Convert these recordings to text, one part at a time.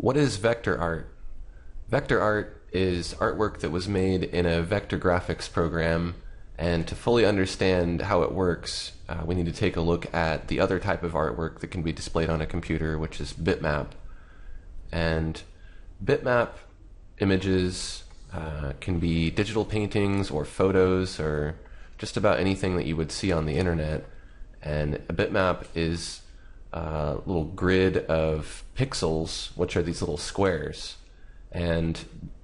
What is vector art? Vector art is artwork that was made in a vector graphics program, and to fully understand how it works, we need to take a look at the other type of artwork that can be displayed on a computer, which is bitmap. And bitmap images can be digital paintings or photos or just about anything that you would see on the internet. And a bitmap is a little grid of pixels, which are these little squares. And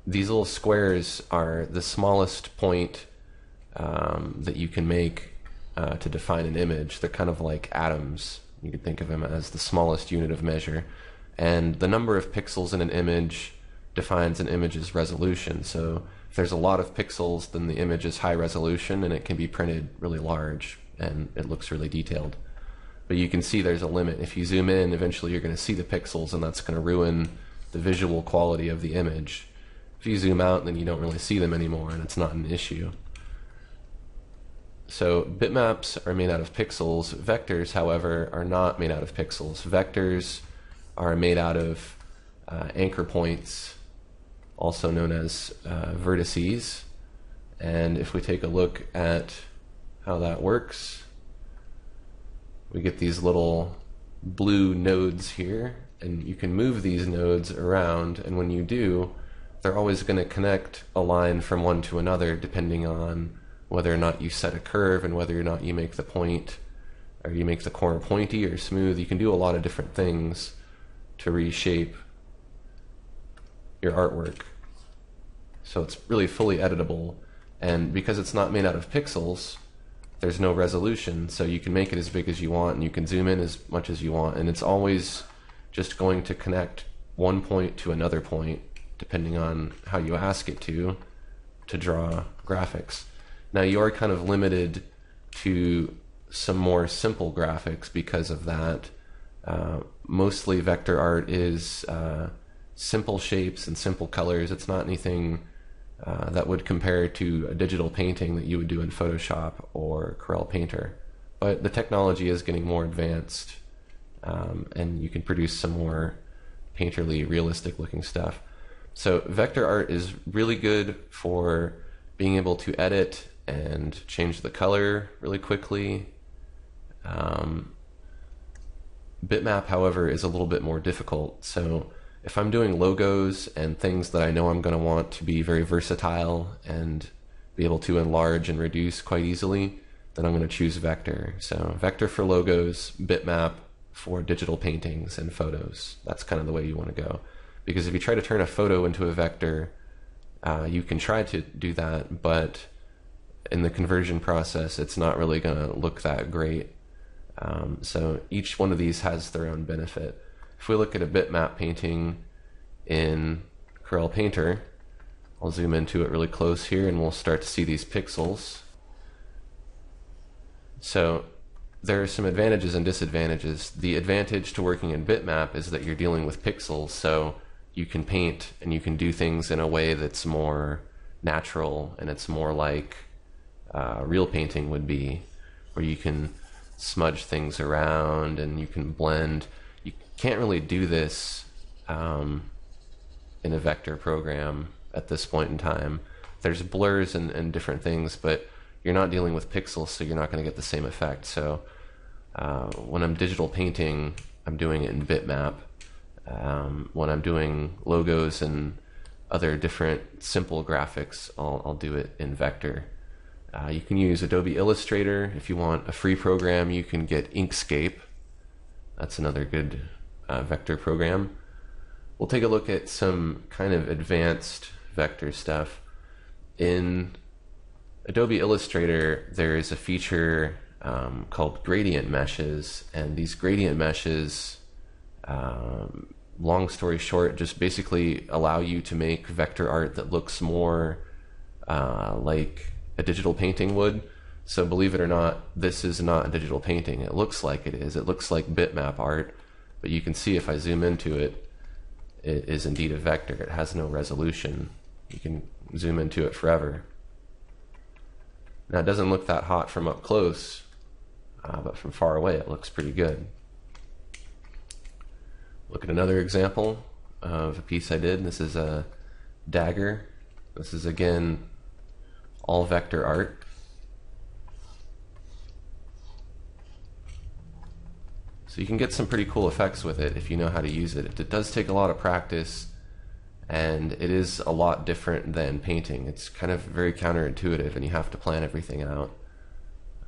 these little squares are the smallest point that you can make to define an image. They're kind of like atoms. You could think of them as the smallest unit of measure. And the number of pixels in an image defines an image's resolution. So if there's a lot of pixels, then the image is high resolution and it can be printed really large and it looks really detailed. But you can see there's a limit. If you zoom in, eventually you're going to see the pixels, and that's going to ruin the visual quality of the image. If you zoom out, then you don't really see them anymore, and it's not an issue. So bitmaps are made out of pixels. Vectors, however, are not made out of pixels. Vectors are made out of anchor points, also known as vertices. And if we take a look at how that works, we get these little blue nodes here, and you can move these nodes around, and when you do, they're always going to connect a line from one to another, depending on whether or not you set a curve and whether or not you make the point, or you make the corner pointy or smooth. You can do a lot of different things to reshape your artwork. So it's really fully editable, and because it's not made out of pixels, there's no resolution, so you can make it as big as you want, and you can zoom in as much as you want, and it's always just going to connect one point to another point, depending on how you ask it to draw graphics. Now you are kind of limited to some more simple graphics because of that. Mostly vector art is simple shapes and simple colors. It's not anything that would compare to a digital painting that you would do in Photoshop or Corel Painter. But the technology is getting more advanced, and you can produce some more painterly, realistic looking stuff. So vector art is really good for being able to edit and change the color really quickly. Bitmap, however, is a little bit more difficult. So if I'm doing logos and things that I know I'm going to want to be very versatile and be able to enlarge and reduce quite easily, then I'm going to choose vector. So vector for logos, bitmap for digital paintings and photos. That's kind of the way you want to go. Because if you try to turn a photo into a vector, you can try to do that, but in the conversion process, it's not really going to look that great. So each one of these has their own benefit. If we look at a bitmap painting in Corel Painter, I'll zoom into it really close here and we'll start to see these pixels. So there are some advantages and disadvantages. The advantage to working in bitmap is that you're dealing with pixels, so you can paint and you can do things in a way that's more natural, and it's more like real painting would be, where you can smudge things around and you can blend. You can't really do this in a vector program at this point in time. There's blurs and different things, but you're not dealing with pixels, so you're not going to get the same effect. So when I'm digital painting, I'm doing it in bitmap. When I'm doing logos and other different simple graphics, I'll do it in vector. You can use Adobe Illustrator. If you want a free program, you can get Inkscape. That's another good vector program. We'll take a look at some kind of advanced vector stuff. In Adobe Illustrator, there is a feature called gradient meshes, and these gradient meshes, long story short, just basically allow you to make vector art that looks more like a digital painting would. So believe it or not, this is not a digital painting. It looks like it is. It looks like bitmap art, but you can see if I zoom into it, it is indeed a vector. It has no resolution. You can zoom into it forever. Now it doesn't look that hot from up close, but from far away it looks pretty good. Look at another example. of a piece I did. This is a dagger. This is again all vector art. So you can get some pretty cool effects with it if you know how to use it. It does take a lot of practice, and it is a lot different than painting. It's kind of very counterintuitive, and you have to plan everything out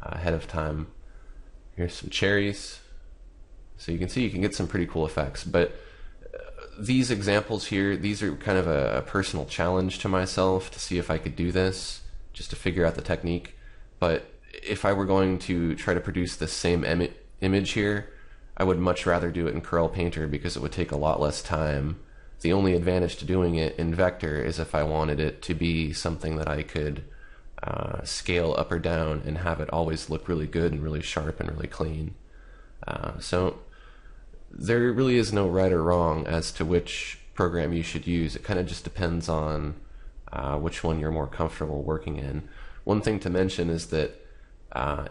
ahead of time. Here's some cherries. So you can see you can get some pretty cool effects, but these examples here, these are kind of a personal challenge to myself to see if I could do this, just to figure out the technique. But if I were going to try to produce the same image here, I would much rather do it in Corel Painter because it would take a lot less time. The only advantage to doing it in Vector is if I wanted it to be something that I could scale up or down and have it always look really good and really sharp and really clean. So there really is no right or wrong as to which program you should use. It kind of just depends on which one you're more comfortable working in. One thing to mention is that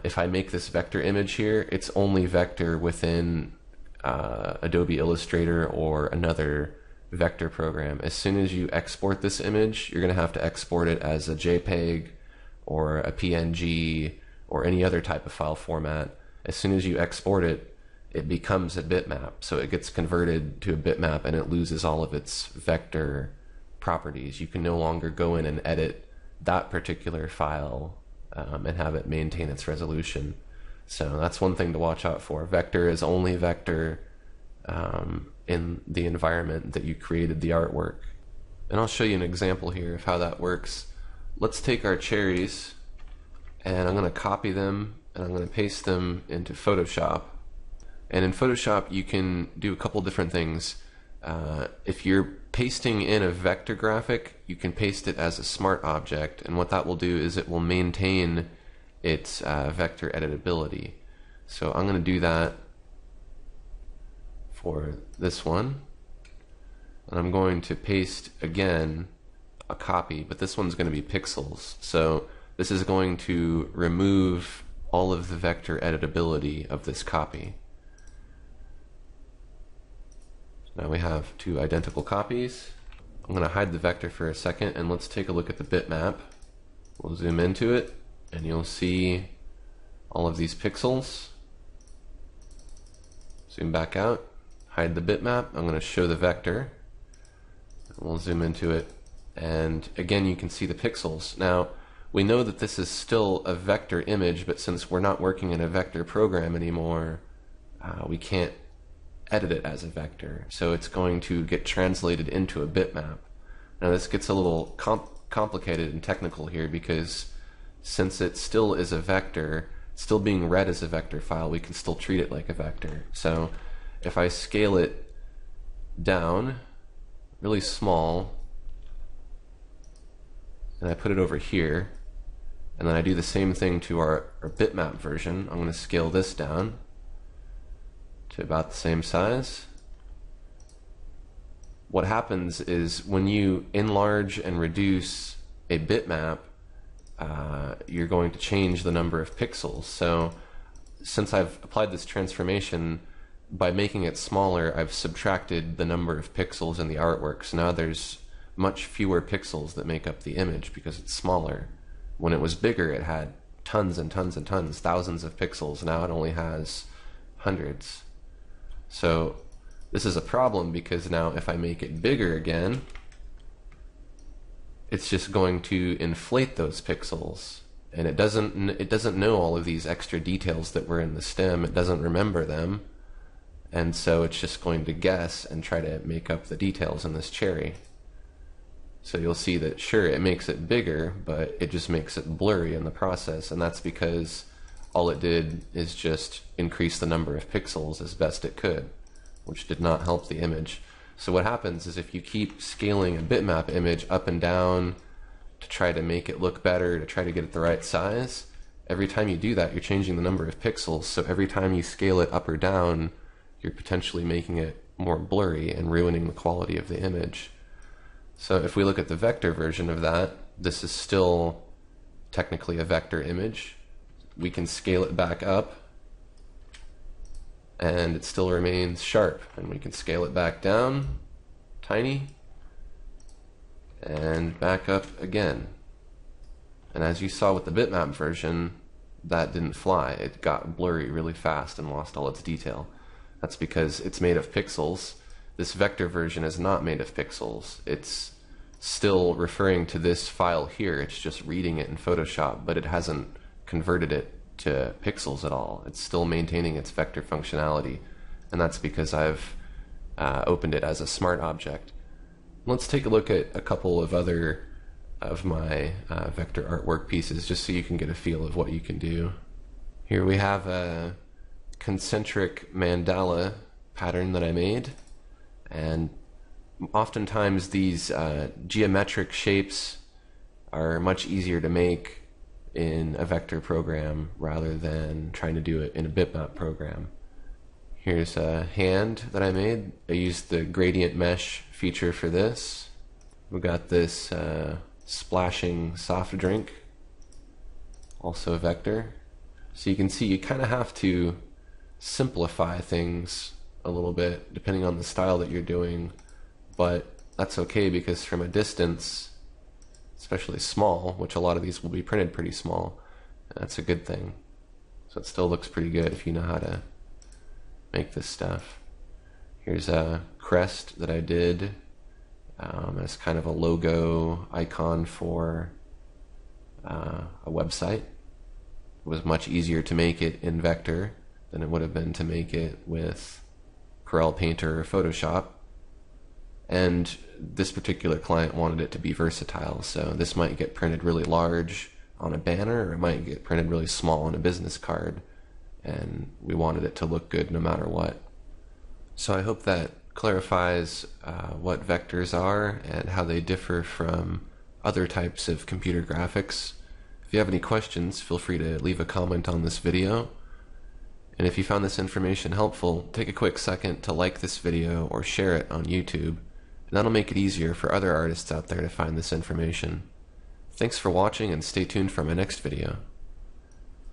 if I make this vector image here, it's only vector within Adobe Illustrator or another vector program. As soon as you export this image, you're going to have to export it as a JPEG or a PNG or any other type of file format. As soon as you export it, it becomes a bitmap. So it gets converted to a bitmap and it loses all of its vector properties. You can no longer go in and edit that particular file and have it maintain its resolution. So that's one thing to watch out for. Vector is only vector in the environment that you created the artwork. And I'll show you an example here of how that works. Let's take our cherries, and I'm going to copy them and I'm going to paste them into Photoshop. And in Photoshop you can do a couple different things. If you're pasting in a vector graphic, you can paste it as a smart object, and what that will do is it will maintain its vector editability. So I'm going to do that for this one, and I'm going to paste again a copy, but this one's going to be pixels. So this is going to remove all of the vector editability of this copy. Now we have two identical copies. I'm going to hide the vector for a second, and let's take a look at the bitmap. We'll zoom into it, and you'll see all of these pixels. Zoom back out, hide the bitmap. I'm going to show the vector. We'll zoom into it, and again you can see the pixels. Now we know that this is still a vector image, but since we're not working in a vector program anymore, we can't edit it as a vector, so it's going to get translated into a bitmap. Now this gets a little complicated and technical here, because since it still is a vector, it's still being read as a vector file, we can still treat it like a vector. So if I scale it down really small and I put it over here, and then I do the same thing to our bitmap version, I'm going to scale this down to about the same size. What happens is when you enlarge and reduce a bitmap, you're going to change the number of pixels. So since I've applied this transformation, by making it smaller, I've subtracted the number of pixels in the artwork. So now there's much fewer pixels that make up the image because it's smaller. When it was bigger, it had tons and tons and tons, thousands of pixels. Now it only has hundreds. So this is a problem, because now if I make it bigger again, it's just going to inflate those pixels, and it doesn't know all of these extra details that were in the stem. It doesn't remember them, and so it's just going to guess and try to make up the details in this cherry. So you'll see that sure, it makes it bigger, but it just makes it blurry in the process, and that's because all it did is just increase the number of pixels as best it could, which did not help the image. So what happens is if you keep scaling a bitmap image up and down to try to make it look better, to try to get it the right size, every time you do that, you're changing the number of pixels. So every time you scale it up or down, you're potentially making it more blurry and ruining the quality of the image. So if we look at the vector version of that, this is still technically a vector image. We can scale it back up and it still remains sharp, and we can scale it back down tiny, and back up again. And as you saw with the bitmap version, that didn't fly. It got blurry really fast and lost all its detail. That's because it's made of pixels. This vector version is not made of pixels. It's still referring to this file here. It's just reading it in Photoshop, but it hasn't converted it to pixels at all. It's still maintaining its vector functionality, and that's because I've opened it as a smart object. Let's take a look at a couple of other of my vector artwork pieces just so you can get a feel of what you can do. Here we have a concentric mandala pattern that I made, and oftentimes these geometric shapes are much easier to make in a vector program rather than trying to do it in a bitmap program. Here's a hand that I made. I used the gradient mesh feature for this. We've got this splashing soft drink, also a vector. So you can see you kind of have to simplify things a little bit depending on the style that you're doing, but that's okay because from a distance, especially small, which a lot of these will be printed pretty small, that's a good thing. So it still looks pretty good if you know how to make this stuff. Here's a crest that I did as kind of a logo icon for a website. It was much easier to make it in Vector than it would have been to make it with Corel Painter or Photoshop. And this particular client wanted it to be versatile, so this might get printed really large on a banner, or it might get printed really small on a business card, and we wanted it to look good no matter what. So I hope that clarifies what vectors are and how they differ from other types of computer graphics. If you have any questions, feel free to leave a comment on this video. And if you found this information helpful, take a quick second to like this video or share it on YouTube. And that'll make it easier for other artists out there to find this information. Thanks for watching, and stay tuned for my next video.